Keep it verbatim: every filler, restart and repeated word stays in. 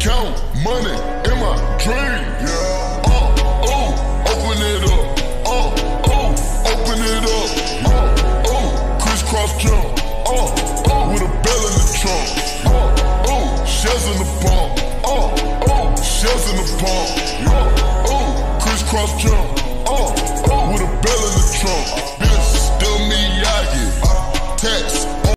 count money in my dream. Yeah. Oh, oh, open it up. Oh, oh, open it up. Oh, oh, crisscross jump. Oh, oh, with a bell in the trunk. Oh, oh, shells in the pump. Oh, oh, shells in the pump. Oh, oh, crisscross jump. Oh, oh, with a bell in the trunk.